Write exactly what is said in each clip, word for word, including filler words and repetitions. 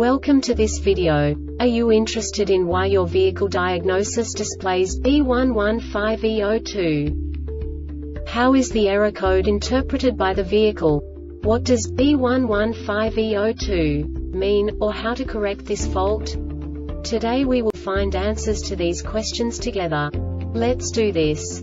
Welcome to this video. Are you interested in why your vehicle diagnosis displays B one one five E zero two? How is the error code interpreted by the vehicle? What does B one one five E zero two mean, or how to correct this fault? Today we will find answers to these questions together. Let's do this.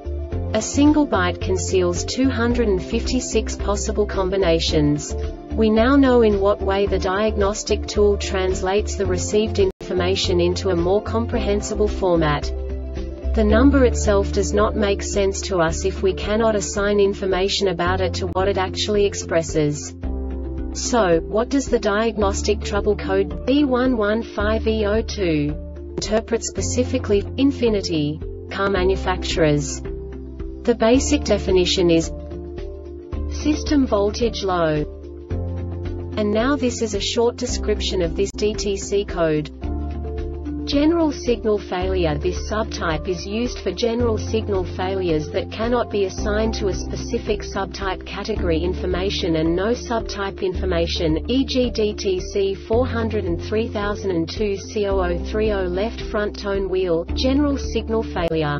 A single byte conceals two hundred fifty-six possible combinations. We now know in what way the diagnostic tool translates the received information into a more comprehensible format. The number itself does not make sense to us if we cannot assign information about it to what it actually expresses. So, what does the diagnostic trouble code B one one five E zero two interpret specifically? Infinity car manufacturers? The basic definition is system voltage low. And now this is a short description of this D T C code. General signal failure. This subtype is used for general signal failures that cannot be assigned to a specific subtype category information and no subtype information, for example D T C four hundred three thousand two C zero zero three zero left front tone wheel, general signal failure.